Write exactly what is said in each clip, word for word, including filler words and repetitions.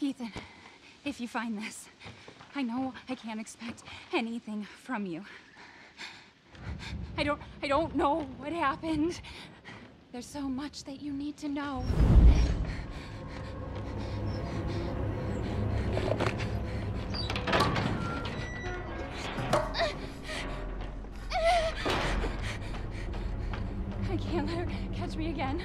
Ethan, if you find this, I know I can't expect anything from you. I don't, I don't know what happened. There's so much that you need to know. I can't let her catch me again.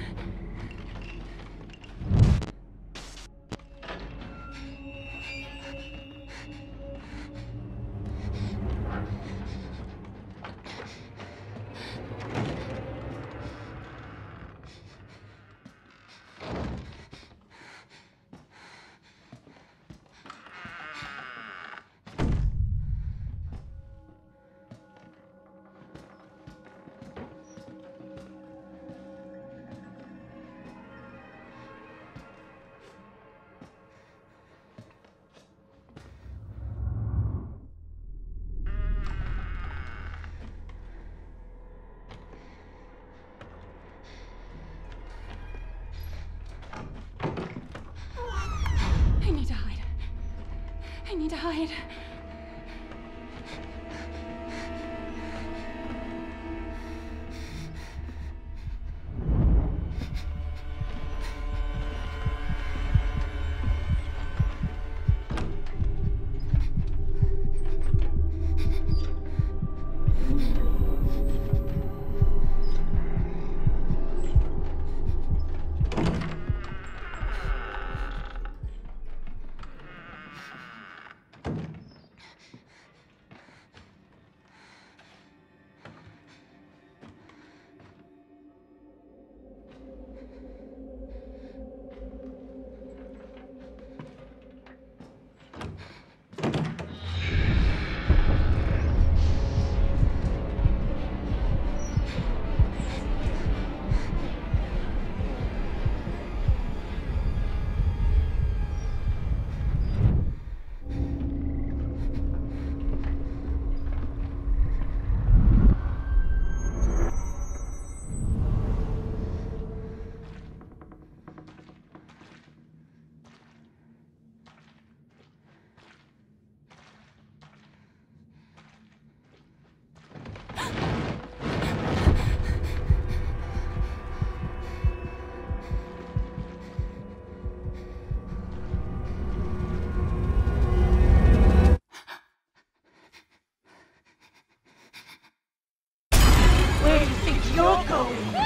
I need to hide. You're going.